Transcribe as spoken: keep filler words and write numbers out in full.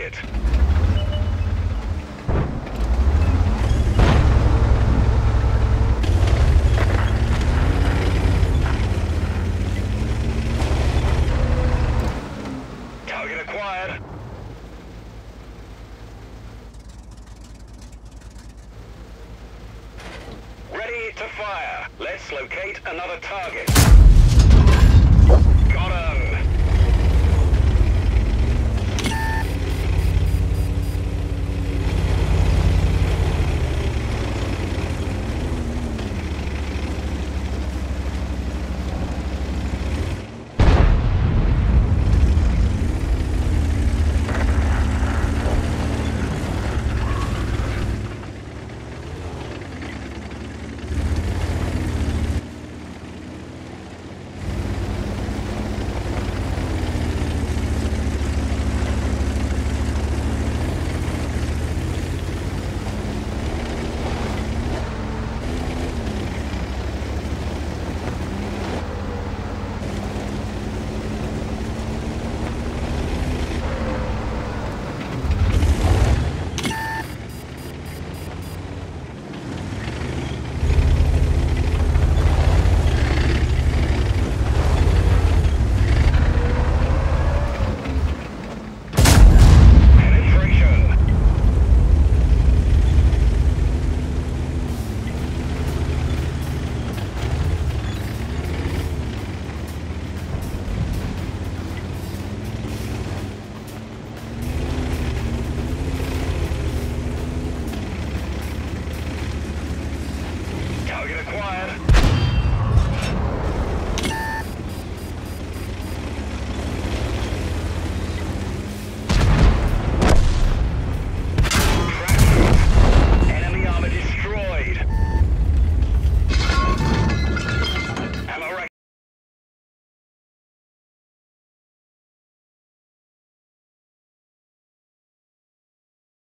target. Target acquired. Ready to fire. Let's locate another target. Got him.